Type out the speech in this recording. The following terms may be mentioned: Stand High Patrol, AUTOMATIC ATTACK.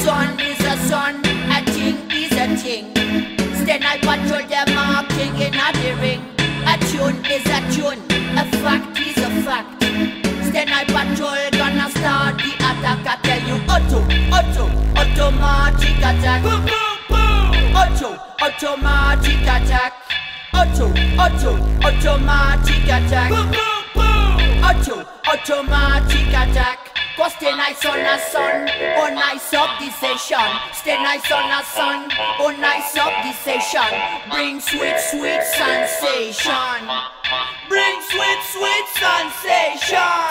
sun, a ting is a ting. Stand High Patrol, them marching in the ring. A tune is a tune, a fact is a fact. Stand High Patrol gonna start the attack. I tell you, automatic attack. Boom, boom, boom. Automatic attack. Automatic attack. Boom, boom, boom. Automatic attack. Cause Stand High sun, oh nice up the session. Stand High sun, oh nice up the session. Bring sweet, sweet sensation. Bring sweet, sweet sensation.